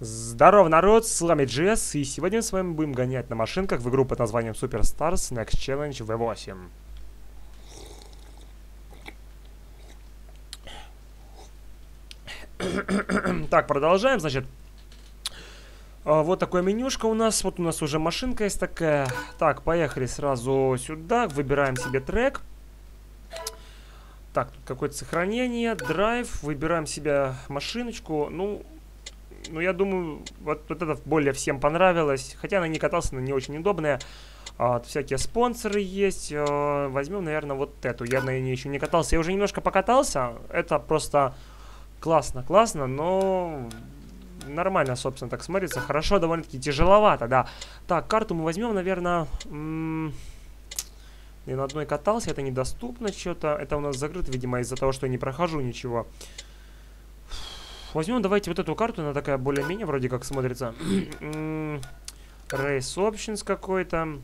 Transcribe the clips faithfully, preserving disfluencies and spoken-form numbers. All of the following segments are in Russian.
Здорово, народ, с вами Джесс, и сегодня мы с вами будем гонять на машинках в игру под названием Superstars Next Challenge ви восемь. Так, продолжаем, значит. Вот такое менюшка у нас, вот у нас уже машинка есть такая. Так, поехали сразу сюда, выбираем себе трек. Так, тут какое-то сохранение, драйв, выбираем себе машиночку, ну... Ну, я думаю, вот, вот это более всем понравилось. Хотя она не каталась, она не очень удобная. А, всякие спонсоры есть. А, возьмем, наверное, вот эту. Я на ней еще не катался. Я уже немножко покатался. Это просто классно, классно, но нормально, собственно, так смотрится. Хорошо, довольно-таки тяжеловато, да. Так, карту мы возьмем, наверное... Я на одной катался, это недоступно что-то. Это у нас закрыто, видимо, из-за того, что я не прохожу ничего. Возьмем, давайте вот эту карту, она такая более-менее вроде как смотрится. Race Options какой-то.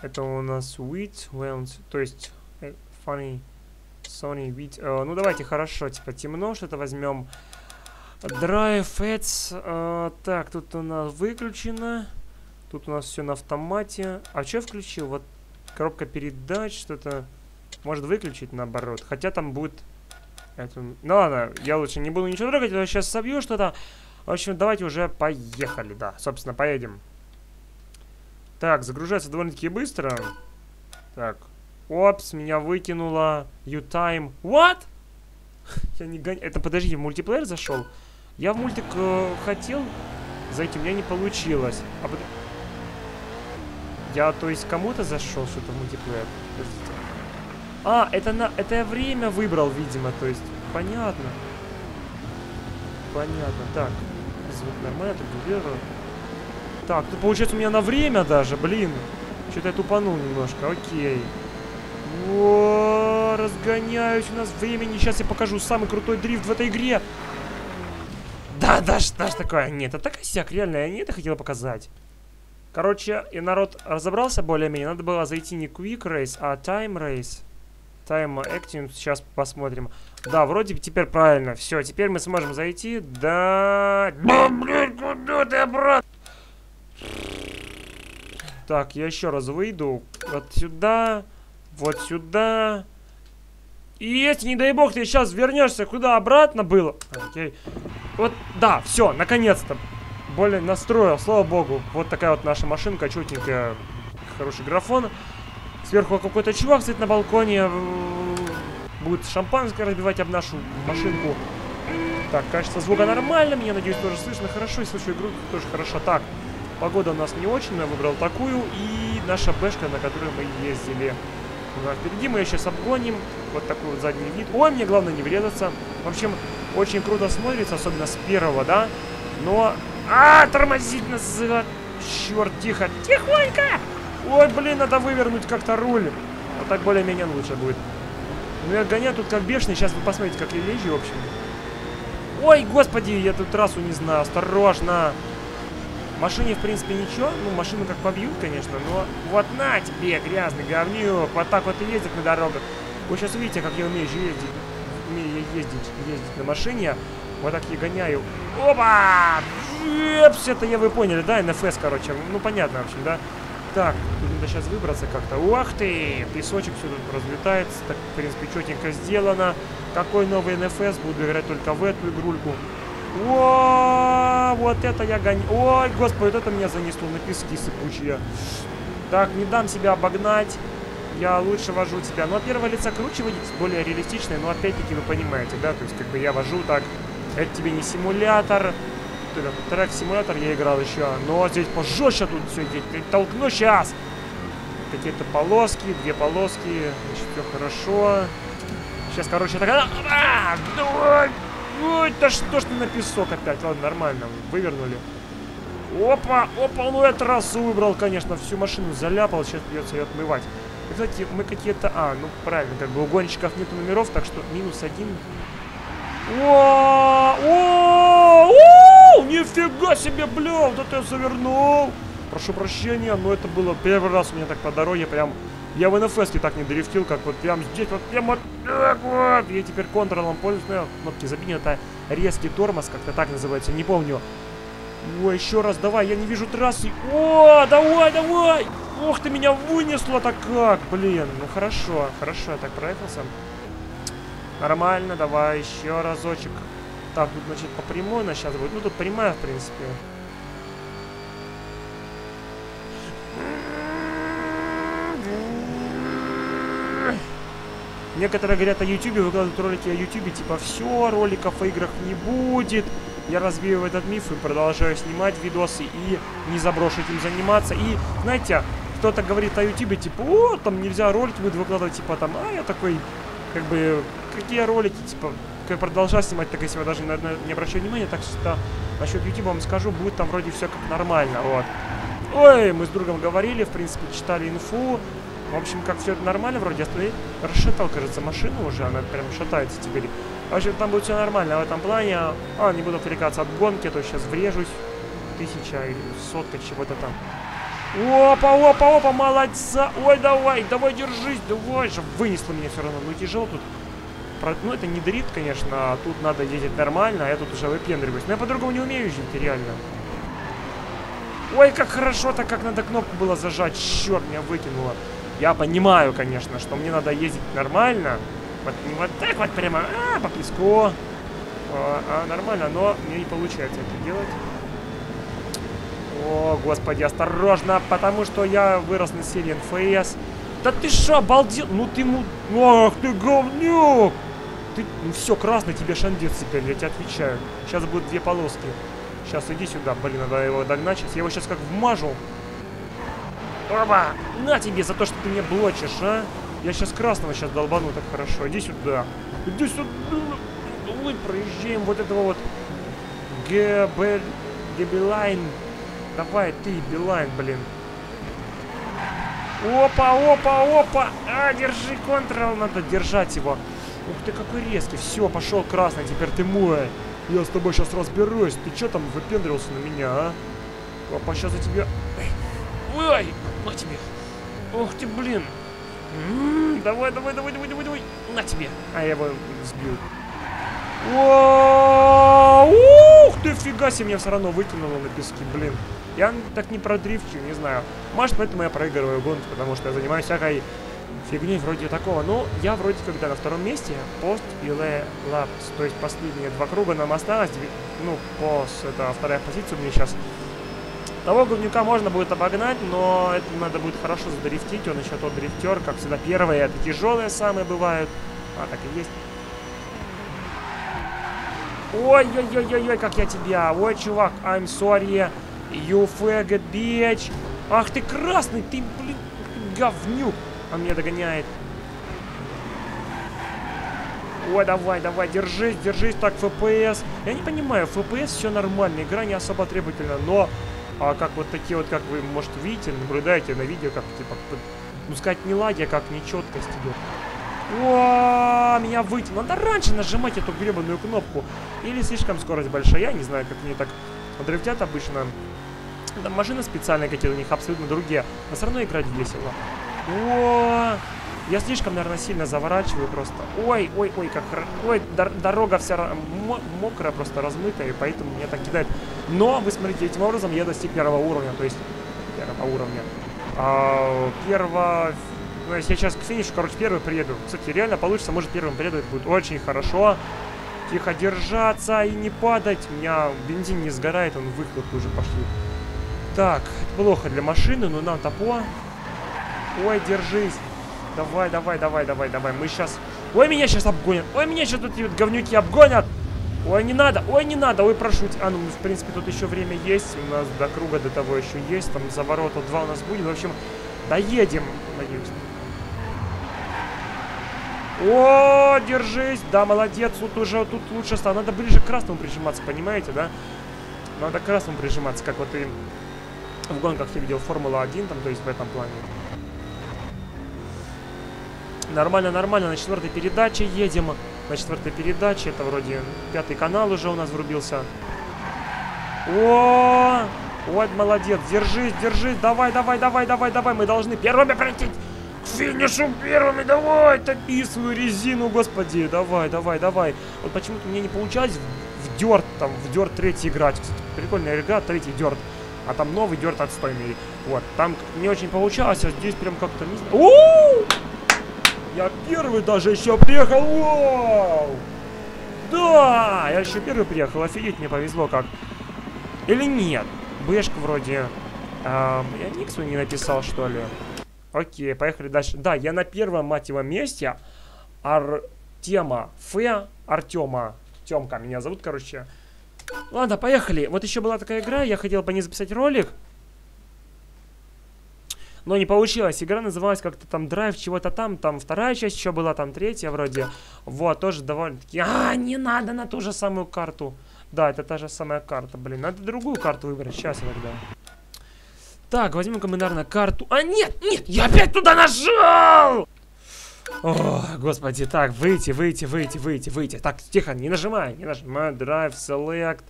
Это у нас with, well, то есть funny, Sony, with. Uh, ну давайте, хорошо, типа темно, что-то возьмем. Drive Ads. Uh, так, тут у нас выключено. Тут у нас все на автомате. А что я включил? Вот коробка передач, что-то. Может выключить наоборот, хотя там будет... Это... Ну ладно, я лучше не буду ничего трогать, я сейчас собью что-то. В общем, давайте уже поехали, да. Собственно, поедем. Так, загружается довольно-таки быстро. Так. Опс, меня выкинуло. You time. What? Я не гоняю. Это, подожди, в мультиплеер зашел? Я в мультик э, хотел зайти, у меня не получилось. А под... Я, то есть, кому-то зашел что-то в мультиплеер? Подождите. А, это, на, это я время выбрал, видимо, то есть, понятно. Понятно, так. Звук нормально, тут выберу. Так, ну получается у меня на время даже, блин. Что-то я тупанул немножко, окей. О, разгоняюсь, у нас времени. Сейчас я покажу самый крутой дрифт в этой игре. Да, да, что ж такое? Нет, это косяк, реально, я не это хотела показать. Короче, и народ разобрался более-менее. Надо было зайти не Quick Race, а Time Race. Time Acting, сейчас посмотрим. Да, вроде бы теперь правильно. Все, теперь мы сможем зайти. Да... Да, блин, куда ты, брат? Так, я еще раз выйду. Вот сюда. Вот сюда. И если, не дай бог, ты сейчас вернешься куда обратно было... Окей. Вот, да, все, наконец-то. Более настроил, слава богу. Вот такая вот наша машинка, чутенькая. Хороший графон. Сверху какой-то чувак стоит на балконе. Будет шампанское разбивать об нашу машинку. Так, качество звука нормально. Меня, надеюсь, тоже слышно хорошо. И слышу игру тоже хорошо. Так, погода у нас не очень, но я выбрал такую. И наша бэшка, на которой мы ездили. У нас впереди, мы ее сейчас обгоним. Вот такой вот задний вид. Ой, мне главное не врезаться. В общем, очень круто смотрится, особенно с первого, да. Но... А, тормозить нас! Черт, тихо! Тихонько! Ой, блин, надо вывернуть как-то руль. Вот так более-менее лучше будет. Ну, я гоняю тут как бешеный. Сейчас вы посмотрите, как я езжу, в общем. Ой, господи, я тут трассу не знаю. Осторожно. Машине, в принципе, ничего. Ну, машину как побьют, конечно. Но вот на тебе, грязный говнюк. Вот так вот и ездит на дорогах. Вы сейчас увидите, как я умею ездить. Умею ездить, ездить на машине. Вот так я гоняю. Опа! Епс, это я, вы поняли, да? эн эф эс, короче. Ну, понятно, в общем, да? Так, тут надо сейчас выбраться как-то. Ух ты! Песочек все тут разлетается. Так, в принципе, четенько сделано. Какой новый эн эф эс? Буду играть только в эту игрульку. О, вот это я гоняю. Ой, господи, вот это меня занесло на пески сыпучие. Так, не дам себя обогнать. Я лучше вожу тебя. Но от первого лица круче выйдет, более реалистичное. Но опять-таки вы понимаете, да? То есть, как бы я вожу так... Это тебе не симулятор. Трек-симулятор я играл еще. Но здесь пожестче тут все. Я толкну сейчас. Какие-то полоски, две полоски. Значит, все хорошо. Сейчас, короче, так... Ой, да что ж ты на песок опять? Ладно, нормально, вывернули. Опа, опа, ну я трассу выбрал, конечно. Всю машину заляпал, сейчас придется ее отмывать. И, кстати, мы какие-то... А, ну правильно, как бы у гонщиков нет номеров, так что минус один... О-о-о-о! Нифига себе, бля, вот это я завернул. Прошу прощения, но это было первый раз у меня так по дороге. Прям я в эн эф эс-ке так не дрифтил, как вот прям здесь. Вот прям вот так вот. Я теперь контролом пользуюсь, но кнопки забить, это резкий тормоз, как-то так называется, не помню. Ой, еще раз, давай, я не вижу трассы. О, давай, давай! Ох, ты меня вынесло-то как, блин. Ну хорошо, хорошо, я так проехался. Нормально, давай, еще разочек. Так, тут, значит, по прямой она сейчас будет. Ну, тут прямая, в принципе. Некоторые говорят о YouTube, выкладывают ролики о YouTube, типа, все, роликов о играх не будет. Я развеиваю этот миф и продолжаю снимать видосы и не заброшу этим заниматься. И, знаете, кто-то говорит о YouTube, типа, о, там нельзя ролики будет выкладывать, типа, там, а я такой, как бы, какие ролики, типа, как продолжаю снимать, так если я даже на, на, не обращаю внимания, так что насчет YouTube вам скажу, будет там вроде все как нормально, вот. Ой, мы с другом говорили, в принципе, читали инфу. В общем, как все нормально, вроде остановил, расшатал, кажется, машину уже, она прям шатается теперь. В общем, там будет все нормально в этом плане. А, не буду отвлекаться от гонки, а то сейчас врежусь. Тысяча или сотка чего-то там. Опа, опа, опа, молодца! Ой, давай, давай, держись, давай же. Вынесло меня все равно, ну тяжело тут. Про... Ну, это не дрифт, конечно, а тут надо ездить нормально, а я тут уже выпендриваюсь. Но я по-другому не умею ездить, реально. Ой, как хорошо-то, как надо кнопку было зажать, черт, меня выкинуло. Я понимаю, конечно, что мне надо ездить нормально. Вот, не вот так вот прямо, а, по песку. А, а, нормально, но мне не получается это делать. О, господи, осторожно, потому что я вырос на серии эн эф эс. Да ты шо, обалдел? Ну ты му... Ах ты говнюк! Ты... Ну все, красный, тебе шандец теперь, я тебе отвечаю. Сейчас будут две полоски. Сейчас иди сюда, блин, надо его догнать. Сейчас я его сейчас как вмажу. Опа! На тебе за то, что ты меня блочишь, а! Я сейчас красного сейчас долбану, так хорошо. Иди сюда. Иди сюда. Мы проезжаем вот этого вот Гебель... Гебелайн. Давай, ты, Билайн, блин. Опа, опа, опа! А, держи, контрол, надо держать его. Ух ты, какой резкий. Все, пошел красный, теперь ты мой. Я с тобой сейчас разберусь. Ты что там выпендрился на меня, а? Опа, сейчас я тебе... Ой, на тебе. Ох ты, блин. М-м-м, давай, давай, давай, давай, давай, давай. На тебе. А я его сбил. Ух ты, фига себе, меня все равно выкинуло на песке, блин. Я так не продрифчу, не знаю. Может, поэтому я проигрываю гонку, потому что я занимаюсь всякой фигней вроде такого. Но я вроде когда на втором месте. Пост и лапс. То есть последние два круга нам осталось. Ну, пост, это вторая позиция у меня сейчас. Того говнюка можно будет обогнать, но это надо будет хорошо задрифтить. Он еще тот дрифтер, как всегда, первые, это тяжелые самые бывают. А, так и есть. Ой-ой-ой-ой-ой, как я тебя. Ой, чувак, I'm sorry. You faggot bitch. Ах ты красный, ты, блин, говнюк. Он меня догоняет. Ой, давай, давай, держись, держись. Так, эф пи эс. Я не понимаю, эф пи эс все нормально, игра не особо требовательна, но... А как вот такие вот, как вы, может, видите, наблюдаете на видео, как, типа, ну, сказать, не лаги, а как нечеткость идет. О, меня вытянуло. Надо раньше нажимать эту гребаную кнопку. Или слишком скорость большая, я не знаю, как мне так дрифтят обычно. Там машины специальные какие-то у них, абсолютно другие. Но все равно играть весело. О, я слишком, наверное, сильно заворачиваю просто. Ой, ой, ой, как... Ой, дор дорога вся мокрая, просто размытая, и поэтому меня так кидает. Но, вы смотрите, этим образом я достиг первого уровня, то есть... Первого уровня. А, первого... Ну, если я сейчас к финишу, короче, первый приеду. Кстати, реально получится, может, первым приеду, это будет очень хорошо. Тихо держаться и не падать. У меня бензин не сгорает, он выхлоп уже пошли. Так, это плохо для машины, но нам топо. Ой, держись. Давай, давай, давай, давай, давай. Мы сейчас... Ой, меня сейчас обгонят. Ой, меня сейчас тут вот говнюки обгонят. Ой, не надо. Ой, не надо. Ой, прошу тебя. А, ну, в принципе, тут еще время есть. У нас до круга до того еще есть. Там за ворота два у нас будет. В общем, доедем. Надеюсь. О, держись. Да, молодец. Тут уже тут лучше стало. Надо ближе к красному прижиматься, понимаете, да? Надо к красному прижиматься, как вот и в гонках я видел Формула один, там, то есть в этом плане. Нормально, нормально, на четвертой передаче едем. На четвертой передаче, это вроде пятый канал уже у нас врубился. О, вот молодец, держись, держись, давай, давай, давай, давай, давай, мы должны первыми пройти к финишу, первыми, давай, топи свою резину, господи, давай, давай, давай. Вот почему-то мне не получалось Дёрт, там, в Дёрт третий играть. Кстати, прикольная игра, третий Дёрт. А там новый Дёрт отстойный. Вот, там не очень получалось, а здесь прям как-то... Оу! Я первый даже еще приехал! Воу! Да! Я еще первый приехал, офигеть, мне повезло как. Или нет? Бэшка вроде... Эм, я ник свой не написал, что ли? Окей, поехали дальше. Да, я на первом, мать его, месте. Артема Ф. Артема. Тёмка меня зовут, короче. Ладно, поехали. Вот еще была такая игра, я хотел по ней записать ролик. Но не получилось. Игра называлась как-то там драйв чего-то там. Там вторая часть еще была, там третья вроде. Вот, тоже довольно-таки... А, не надо на ту же самую карту. Да, это та же самая карта, блин. Надо другую карту выбрать. Сейчас тогда. Так, возьмем комментарно карту. А, нет, нет, я опять туда нажал! О, господи, так, выйти, выйти, выйти, выйти, выйти. Так, тихо, не нажимай, не нажимай. Drive, select.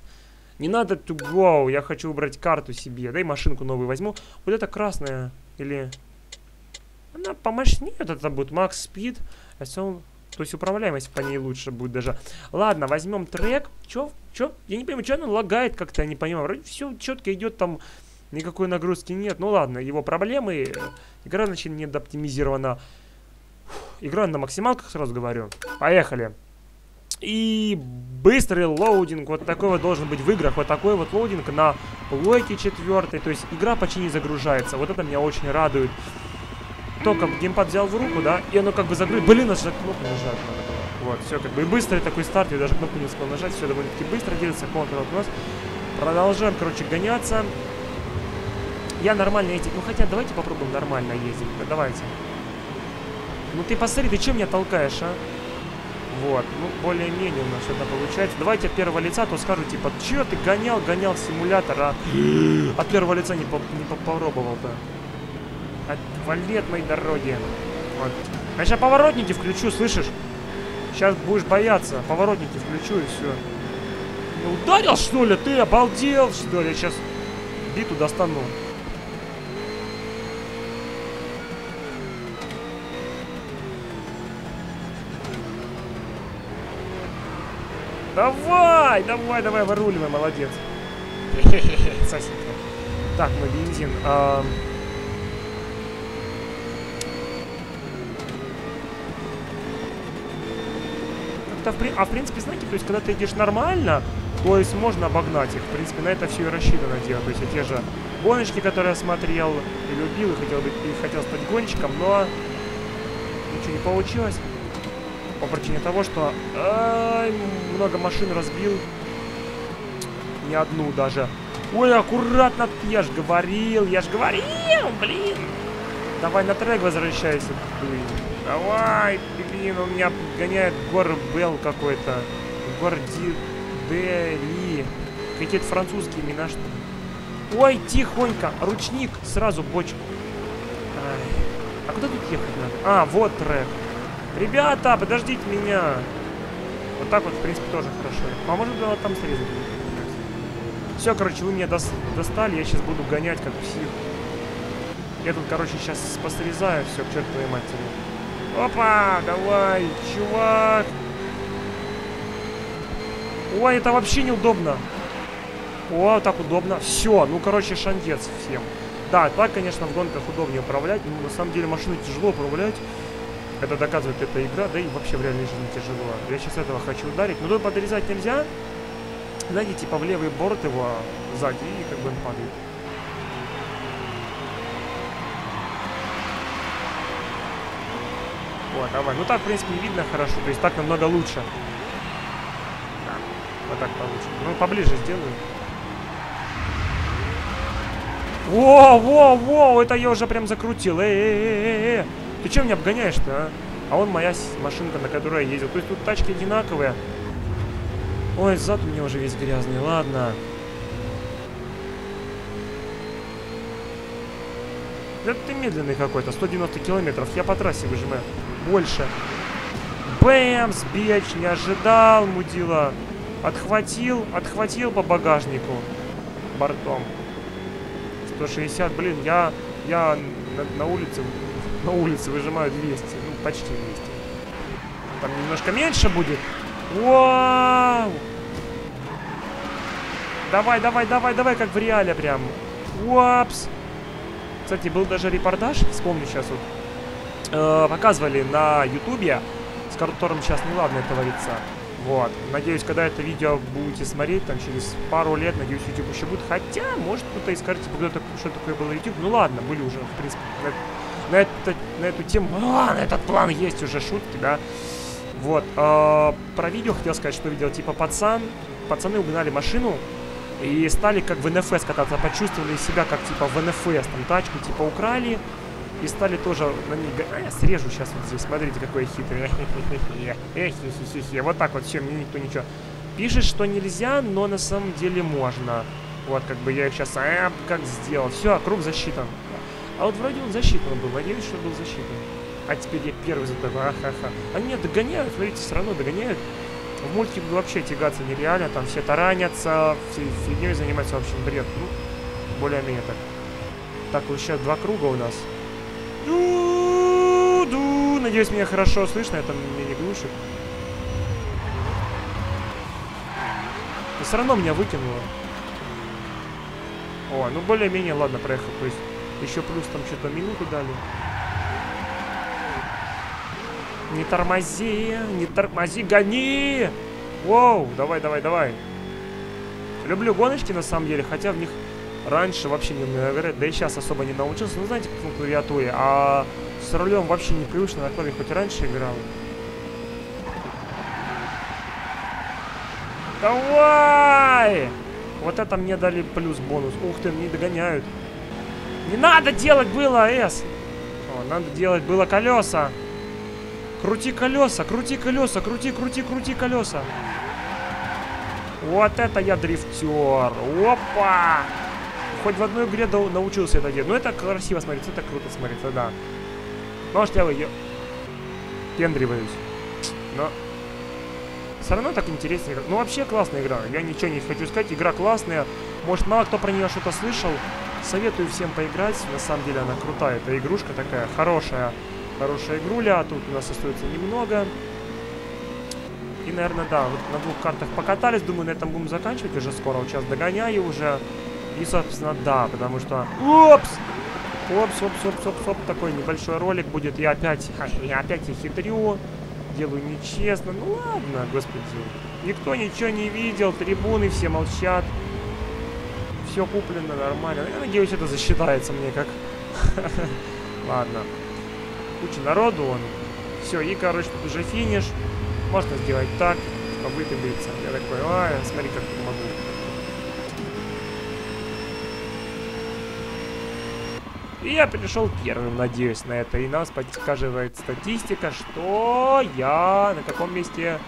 Не надо to go, я хочу убрать карту себе. Да и машинку новую возьму. Вот это красная, или... Она помощнее, это будет Max Speed. То есть управляемость по ней лучше будет даже. Ладно, возьмем трек. Чё? Чё? Я не понимаю, что она лагает как-то, я не понимаю. Вроде все четко идет, там никакой нагрузки нет. Ну ладно, его проблемы. Игра очень недооптимизирована. Игра на максималках, сразу говорю. Поехали. И быстрый лоудинг. Вот такой вот должен быть в играх. Вот такой вот лоудинг на плойке четвертой. То есть игра почти не загружается. Вот это меня очень радует. То, как геймпад взял в руку, да, и оно как бы загрузилось. Блин, аж на кнопку нажать надо было. Вот, все, как бы и быстрый такой старт. Я даже кнопку не успел нажать. Все довольно-таки быстро делится. Контрол-класс. Продолжаем, короче, гоняться. Я нормально ездить. Ну, хотя давайте попробуем нормально ездить. Давайте. Ну ты посмотри, ты чем меня толкаешь, а? Вот, ну более-менее у нас это получается. Давайте от первого лица, то скажу, типа, че ты гонял, гонял симулятор, а? От первого лица не, по не по попробовал-то. Отвали от моей дороги. Вот. Я сейчас поворотники включу, слышишь? Сейчас будешь бояться. Поворотники включу и все. Ну, ударил, что ли? Ты обалдел, что ли? Я сейчас биту достану. Давай, давай, давай, выруливай, молодец. Сосенька. Так, мы бензин. А... При... А в принципе, знаете, то есть, когда ты идешь нормально, то есть можно обогнать их. В принципе, на это все и рассчитано делать. То есть, те же гоночки, которые я смотрел и любил, и хотел, быть, и хотел стать гонщиком, но ничего не получилось. По причине того, что э, много машин разбил. Не одну даже. Ой, аккуратно, я ж говорил, я ж говорил, блин. Давай на трек возвращайся, блин. Давай, блин, у меня гоняет Горбел какой-то. Гордидели. Какие-то французские имена, что ли. Ой, тихонько, ручник, сразу бочку. Ай. А куда тут ехать надо? А, вот трек. Ребята, подождите меня. Вот так вот, в принципе, тоже хорошо. Поможет было там срезать. Все, короче, вы меня дос достали. Я сейчас буду гонять, как псих. Я тут, короче, сейчас посрезаю все, к чертовой матери. Опа, давай, чувак. Ой, это вообще неудобно. О, так удобно. Все, ну, короче, шандец всем. Да, так, конечно, в гонках удобнее управлять. Но на самом деле машину тяжело управлять. Это доказывает эта игра, да и вообще в реальной жизни тяжело. Я сейчас этого хочу ударить, но тут подрезать нельзя. Знаете, типа в левый борт его сзади, и как бы он падает. Вот, давай. Ну так, в принципе, видно хорошо, то есть так намного лучше. Да, вот так получше. Ну, поближе сделаю. Во, во, во, это я уже прям закрутил. Э-э-э-э-э. Ты чем меня обгоняешь-то, а? А вон моя машинка, на которой я ездил. То есть тут тачки одинаковые. Ой, зад у меня уже весь грязный. Ладно. Да ты медленный какой-то. сто девяносто километров. Я по трассе выжимаю. Больше. Бэм, сбеч. Не ожидал, мудила. Отхватил. Отхватил по багажнику. Бортом. сто шестьдесят. Блин, я... Я на, на улице... На улице выжимают двести. Ну, почти двести. Там немножко меньше будет. Вау! Давай, давай, давай, давай, как в реале прям. Уапс. Кстати, был даже репортаж, вспомню сейчас вот. Э, показывали на ютубе, с которым сейчас неладно это творится. Вот. Надеюсь, когда это видео будете смотреть, там через пару лет, надеюсь, YouTube еще будет. Хотя, может, кто-то и скажете, что такое было YouTube. Ну ладно, были уже, в принципе, на, на, это, на эту тему. А, на этот план есть уже шутки, да. Вот. А, про видео хотел сказать, что видел, типа, пацан. Пацаны угнали машину и стали как в эн эф эс кататься. Почувствовали себя как, типа, в эн эф эс. Там тачку, типа, украли. И стали тоже на ней... А, я срежу сейчас вот здесь. Смотрите, какой хитрый. Вот так вот. Все, мне никто ничего. Пишет, что нельзя, но на самом деле можно. Вот, как бы я их сейчас... А, как сделал. Все, круг засчитан. А вот вроде он засчитан был. Надеюсь, что был засчитан. А теперь я первый за тобой. Ахаха. Они меня догоняют. Смотрите, все равно догоняют. В мультике вообще тягаться нереально. Там все таранятся. Всей фигней занимаются. В общем, бред. Ну, более-менее так. Так, вот сейчас два круга у нас. Ду-ду. Надеюсь, меня хорошо слышно, это меня не глушит. Но все равно меня выкинуло. О, ну более-менее, ладно, проехал. То есть еще плюс там что-то минуту дали. Не тормози, не тормози, гони! Воу, давай, давай, давай. Люблю гоночки на самом деле, хотя в них... Раньше вообще не играть, да и сейчас особо не научился, ну знаете, по клавиатуре, а с рулем вообще не привычно, на клаве хоть и раньше играл. Давай! Вот это мне дали плюс бонус. Ух ты, мне догоняют. Не надо делать было, С! О, надо делать было колеса. Крути колеса, крути колеса, крути, крути, крути колеса. Вот это я дрифтер. Опа! Хоть в одной игре научился это делать. Ну, это красиво смотрится, это круто смотрится, да. Может, я ее пендриваюсь. Но все равно так интереснее. Ну, вообще классная игра. Я ничего не хочу сказать. Игра классная. Может, мало кто про нее что-то слышал. Советую всем поиграть. На самом деле она крутая. Это игрушка такая хорошая. Хорошая игруля. Тут у нас остается немного. И, наверное, да. Вот на двух картах покатались. Думаю, на этом будем заканчивать уже скоро. Вот сейчас догоняю уже. И, собственно, да, потому что... Опс! Опс, опс, опс, опс, опс. Такой небольшой ролик будет. Я опять... Я опять хитрю. Делаю нечестно. Ну, ладно, господи. Никто ничего не видел. Трибуны все молчат. Все куплено нормально. Я надеюсь, это засчитается мне как... Ладно. Куча народу он. Все, и, короче, тут уже финиш. Можно сделать так, чтобы вытыбиться. Я такой, ой, смотри, как я могу. И я пришел первым, надеюсь на это. И нас подсказывает статистика, что я на каком месте?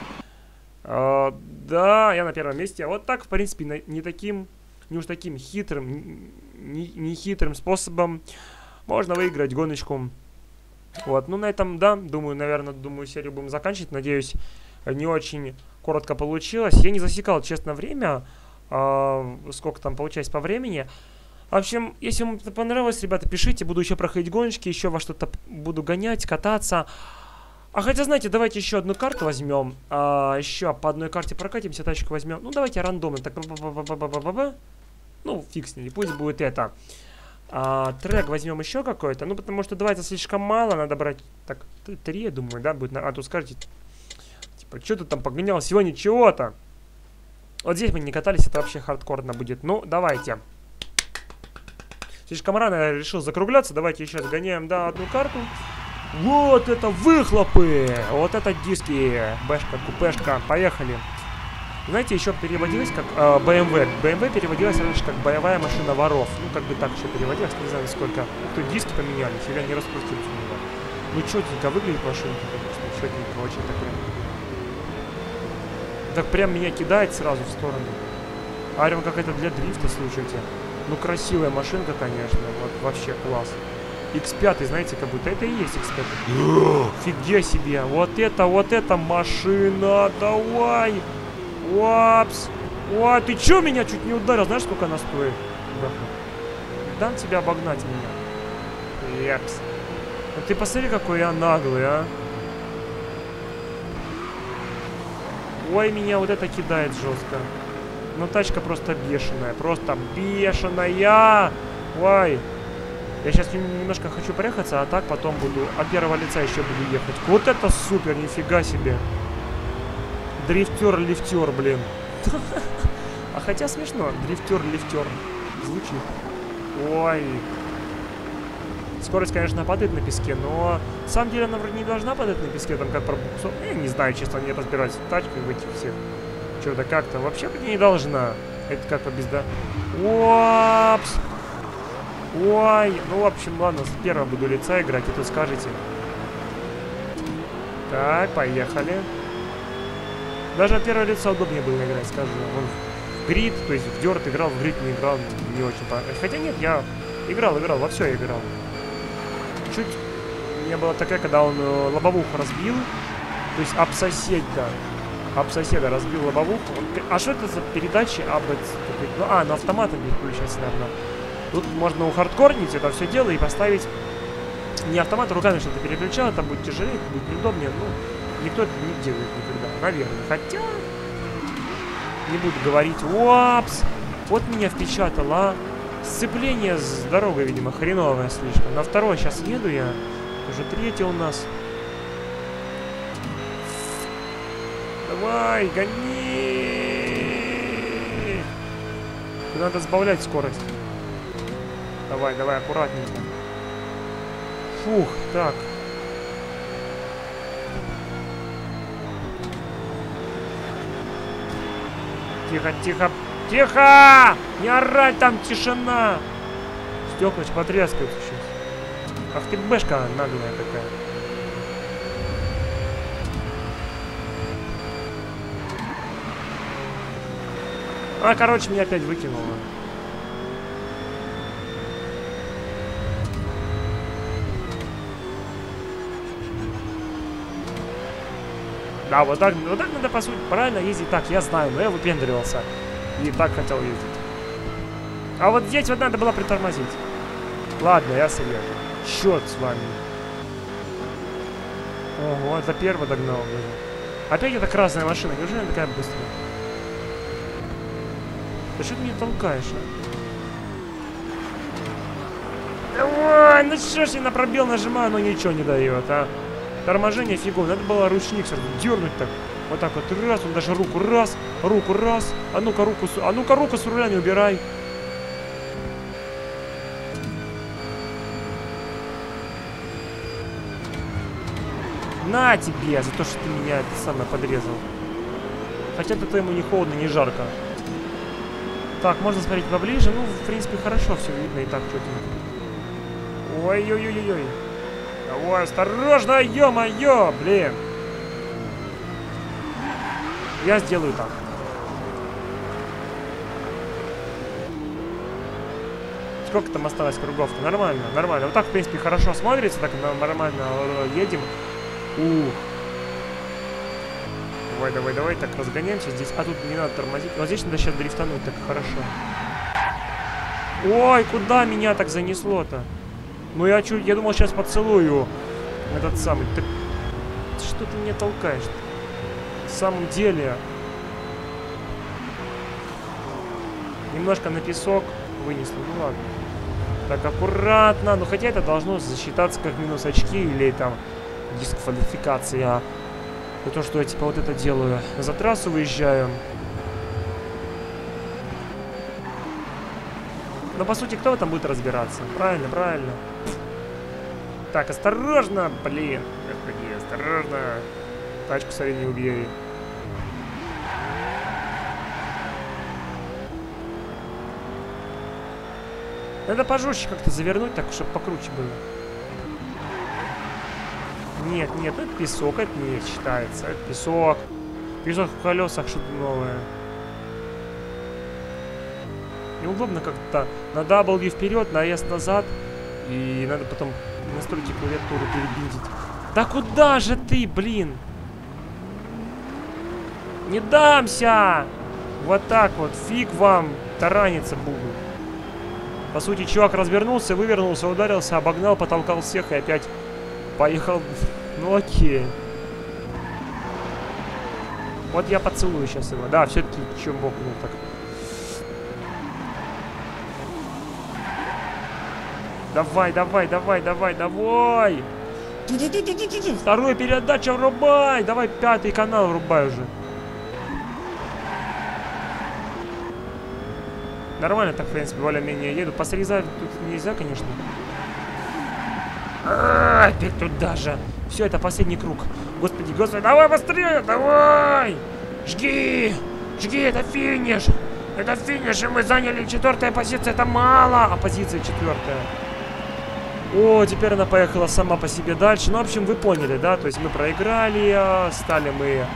Э, да, я на первом месте. Вот так, в принципе, на, не таким, не уж таким хитрым, не, не хитрым способом можно выиграть гоночку. Вот, ну на этом, да, думаю, наверное, думаю, серию будем заканчивать. Надеюсь, не очень коротко получилось. Я не засекал, честно, время, э, сколько там получается по времени. В общем, если вам это понравилось, ребята, пишите. Буду еще проходить гоночки, еще во что-то буду гонять, кататься. А хотя, знаете, давайте еще одну карту возьмем. А, еще по одной карте прокатимся, тачку возьмем. Ну, давайте рандомно. Так, ну, фиг с ней, пусть будет это. А, трек возьмем еще какой-то. Ну, потому что два это слишком мало, надо брать... Так, три, я думаю, да, будет... А, тут скажете, типа, что ты там погонял сегодня чего-то? Вот здесь мы не катались, это вообще хардкорно будет. Ну, давайте. Слишком рано я решил закругляться. Давайте еще сгоняем, да, одну карту. Вот это выхлопы! Вот это диски. Бэшка, купешка. Поехали. Знаете, еще переводилось как э, бэ эм вэ. бэ эм вэ переводилось раньше как боевая машина воров. Ну, как бы так еще переводилось. Не знаю, сколько. Кто диски поменялись или не раскрутились у него. Ну, четенько выглядит машинка, конечно. Четенько очень такое. Так прям меня кидает сразу в сторону. Арем как это для дрифта, слушайте. Ну, красивая машинка, конечно. Вот вообще класс. икс пять, знаете, как будто это и есть икс пять. Фиге себе. Вот это, вот это машина. Давай. Уапс. Уа, ты чё меня чуть не ударил? Знаешь, сколько она стоит? Дам тебя обогнать меня. Япс. Ну, ты посмотри, какой я наглый, а. Ой, меня вот это кидает жестко. Ну, тачка просто бешеная. Просто бешеная. Ой. Я сейчас немножко хочу проехаться, а так потом буду... От первого лица еще буду ехать. Вот это супер, нифига себе. Дрифтер-лифтер, блин. А хотя смешно. Дрифтер-лифтер. Звучит. Ой. Скорость, конечно, падает на песке, но... На самом деле она вроде не должна падать на песке, там как пробуксов... Я не знаю, честно, не разбираюсь в тачках в этих всех. Что-то как-то. Вообще вроде не должна. Это как-то безда... Опс! Ой! Ну, в общем, ладно, с первого буду лица играть, и то скажете. Так, поехали. Даже от первого лица удобнее было играть, скажу. Он в грид, то есть в дёрт играл, в грид не играл, не очень понравилось. Хотя нет, я играл, играл, во все играл. Чуть у меня была такая, когда он лобовуху разбил, то есть об соседа, об соседа разбил лобовуху. А что это за передачи? Об... Ну, а, на автомат не включается, наверное. Тут можно ухардкорнить это все дело и поставить не автомат, а руками что-то переключало, там будет тяжелее, будет неудобнее, ну, никто это не делает никогда, наверное. Хотя, не буду говорить, опс, вот меня впечатало, сцепление с дорогой, видимо, хреновое слишком. На второй сейчас еду я, уже третий у нас. Давай, гони! Надо сбавлять скорость. Давай, давай, аккуратненько. Фух, так. Тихо, тихо, тихо! Не орать там, тишина! Стеклыч потрескает сейчас. Ах ты бэшка наглая такая. А, короче, меня опять выкинуло. Да, вот так, вот так надо, по сути, правильно ездить. Так, я знаю, но я выпендривался. И так хотел ездить. А вот здесь вот надо было притормозить. Ладно, я съезжу. Черт с вами. Ого, это первый догнал. Опять эта красная машина. Неужели она такая быстрая? Да что ты меня толкаешь, а? Давай, ну что ж я на пробел нажимаю, но ничего не дает, а? Торможение фиговое. Надо было ручник сразу дернуть так. Вот так вот. Раз. Он даже руку раз. Руку раз. А ну-ка руку, а ну-ка руку с руля не убирай. На тебе. За то, что ты меня это самое подрезал. Хотя это ему не холодно, не жарко. Так, можно смотреть поближе. Ну, в принципе, хорошо все видно и так чётенько. Ой-ой-ой-ой-ой. Ой, осторожно, ё-моё, блин. Я сделаю так. Сколько там осталось кругов-то? Нормально, нормально. Вот так, в принципе, хорошо смотрится, так нормально едем. Ух. Давай, давай, давай, так разгоняемся здесь. А тут не надо тормозить. Вот здесь надо сейчас дрифтануть, так хорошо. Ой, куда меня так занесло-то? Ну я чуть, я думал, сейчас поцелую этот самый. Ты... Что ты меня толкаешь? В самом деле. Немножко на песок вынесли. Ну ладно. Так, аккуратно. Ну хотя это должно засчитаться как минус очки или там дисквалификация. За то, что я типа вот это делаю. За трассу выезжаю. Но по сути, кто там будет разбираться? Правильно, правильно. Так, осторожно, блин. Господи, осторожно. Тачку сори не убей. Надо пожестче как-то завернуть, так, чтобы покруче было. Нет, нет, это песок, это не считается. Это песок. Песок в колесах, что-то новое. Неудобно как-то. На W вперед, на S назад. И надо потом настройки клавиатуры перебиндить. Да куда же ты, блин? Не дамся! Вот так вот. Фиг вам тараниться буду. По сути, чувак развернулся, вывернулся, ударился, обогнал, потолкал всех и опять поехал. Ну окей. Вот я поцелую сейчас его. Да, все-таки чё мог, ну так... Давай, давай, давай, давай, давай. Вторую передачу врубай. Давай пятый канал врубай уже. Нормально так, в принципе, более-менее еду. Посрезать тут нельзя, конечно. А-а-а, опять туда же. Все, это последний круг. Господи, господи, давай быстрее, давай. Жги, жги, это финиш. Это финиш, и мы заняли четвертую позицию. Это мало, а позиция четвертая. О, теперь она поехала сама по себе дальше. Ну, в общем, вы поняли, да? То есть мы проиграли, стали мы...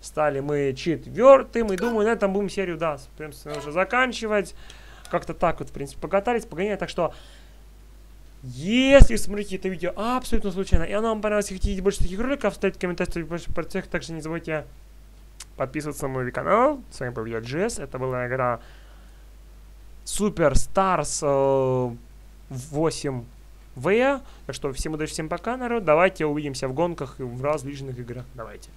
Стали мы четвертым, и думаю, на этом будем серию, да, собственно, уже заканчивать. Как-то так вот, в принципе, покатались, погоняли. Так что, если смотрите это видео абсолютно случайно, и оно вам понравилось, и хотите больше таких роликов, ставьте комментарии, ставьте больше про тех. Также не забывайте подписываться на мой канал. С вами был я, Джесс. Это была игра Superstars восемь вэ. Так что, всем удачи, всем пока, народ. Давайте увидимся в гонках и в различных играх. Давайте.